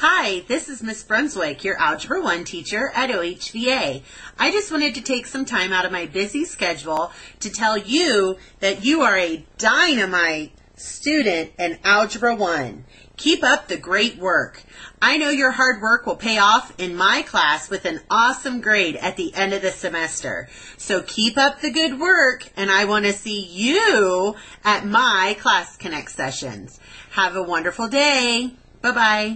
Hi, this is Ms. Brunswick, your Algebra 1 teacher at OHVA. I just wanted to take some time out of my busy schedule to tell you that you are a dynamite student in Algebra 1. Keep up the great work. I know your hard work will pay off in my class with an awesome grade at the end of the semester. So keep up the good work, and I want to see you at my Class Connect sessions. Have a wonderful day. Bye-bye.